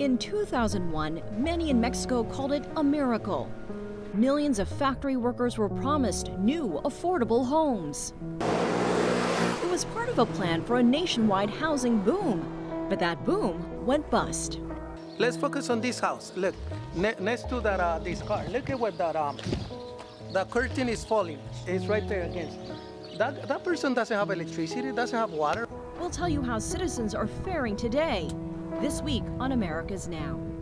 In 2001, many in Mexico called it a miracle. Millions of factory workers were promised new, affordable homes. It was part of a plan for a nationwide housing boom, but that boom went bust. Let's focus on this house. Look, next to that, this car. Look at what the curtain is falling. It's right there against. That person doesn't have electricity, doesn't have water. We'll tell you how citizens are faring today, this week on Americas Now.